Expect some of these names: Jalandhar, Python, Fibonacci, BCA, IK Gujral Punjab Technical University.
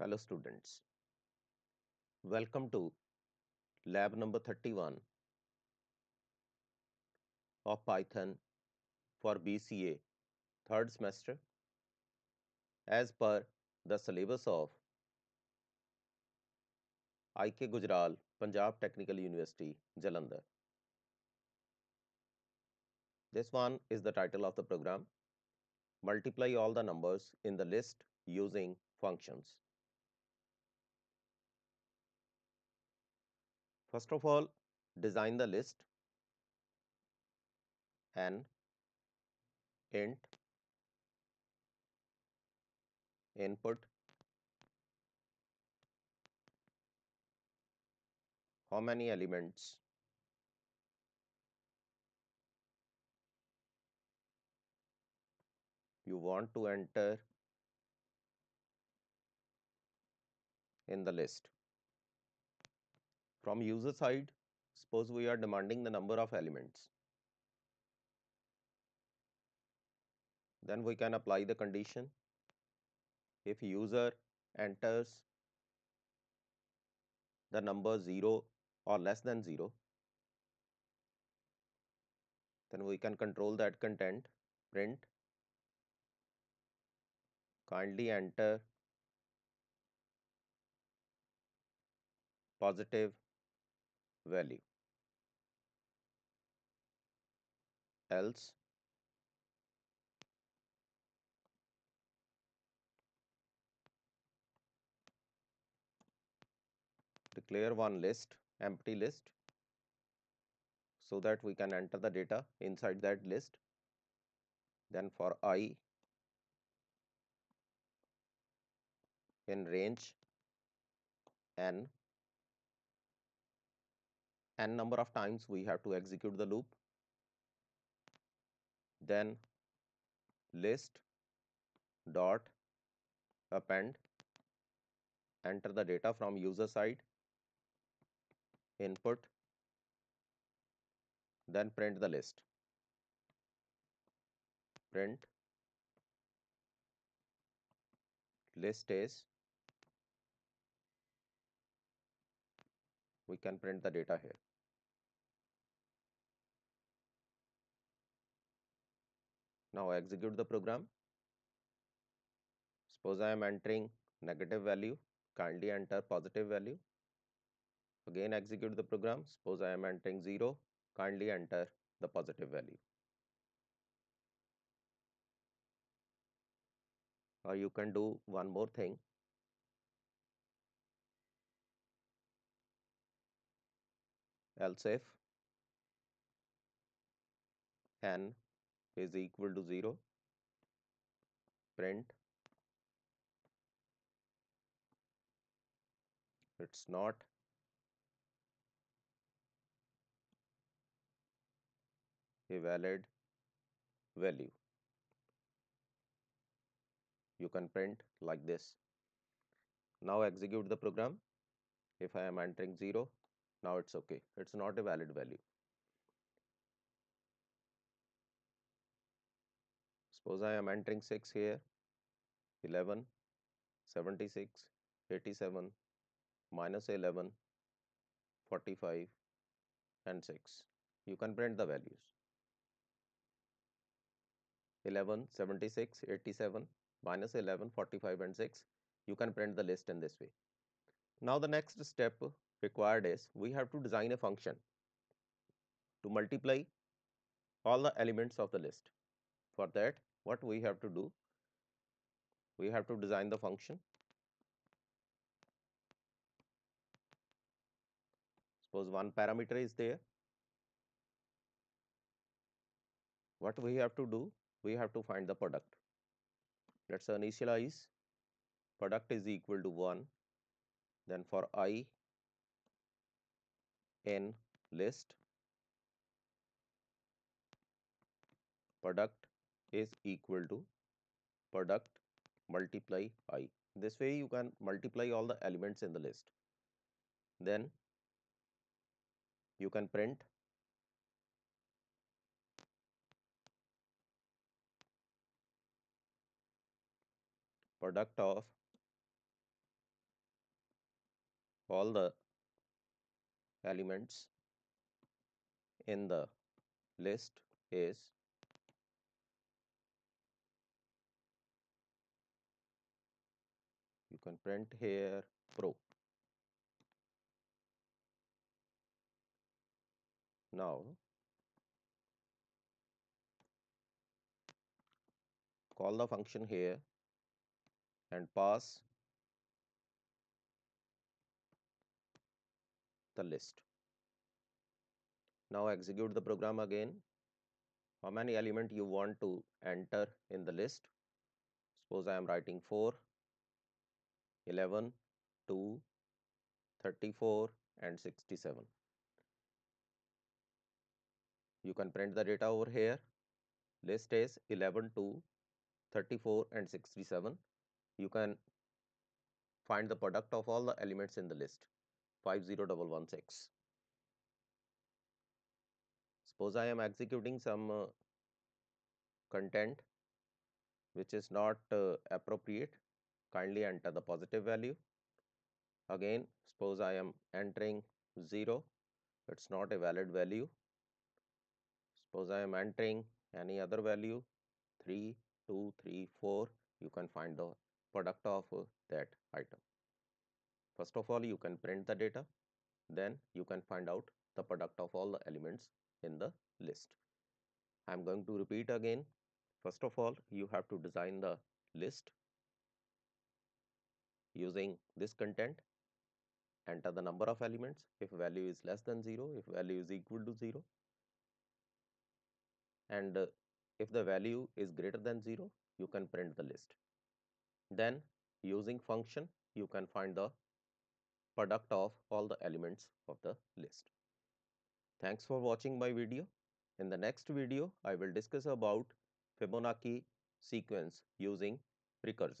Hello students, welcome to lab number 31 of Python for BCA third semester as per the syllabus of IK Gujral Punjab Technical University, Jalandhar. This one is the title of the program, multiply all the numbers in the list using functions. First of all, design the list an int input how many elements you want to enter in the list. From user side, suppose we are demanding the number of elements, then we can apply the condition. If user enters the number 0 or less than 0, then we can control that content, print, kindly enter positive value, else declare one list, empty list, so that we can enter the data inside that list. Then for I in range n number of times we have to execute the loop, then list dot append, enter the data from user side, input, then print the list, print list is, we can print the data here. Now execute the program. Suppose I am entering negative value, kindly enter positive value. Again execute the program. Suppose I am entering 0, kindly enter the positive value. Or you can do one more thing. Else if n is equal to 0, print it's not a valid value. You can print like this. Now execute the program. If I am entering 0, now it's okay, it's not a valid value. Suppose I am entering 6 here, 11, 76, 87, minus 11, 45, and 6. You can print the values. 11, 76, 87, minus 11, 45, and 6. You can print the list in this way. Now the next step required is we have to design a function to multiply all the elements of the list. For that, what we have to do, we have to design the function. Suppose one parameter is there. What we have to do, we have to find the product. Let's initialize product is equal to 1. Then for I in list, product is equal to product multiply I. This way you can multiply all the elements in the list. Then you can print product of all the elements in the list is you can print here pro. Now call the function here and pass the list. Now execute the program again. How many element you want to enter in the list? Suppose I am writing 4, 11, 2, 34 and 67. You can print the data over here. List is 11, 2, 34 and 67. You can find the product of all the elements in the list 50116. Suppose I am executing some content which is not appropriate, kindly enter the positive value. Again, suppose I am entering 0, it's not a valid value. Suppose I am entering any other value 3, 2, 3, 4, you can find the product of that item. First of all, you can print the data, then you can find out the product of all the elements in the list. I am going to repeat again. First of all, you have to design the list using this content. Enter the number of elements. If value is less than 0, if value is equal to 0, and if the value is greater than 0, you can print the list. Then using function, you can find the product of all the elements of the list. Thanks for watching my video. In the next video, I will discuss about Fibonacci sequence using recursion.